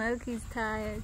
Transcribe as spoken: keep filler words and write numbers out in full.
Moki's tired.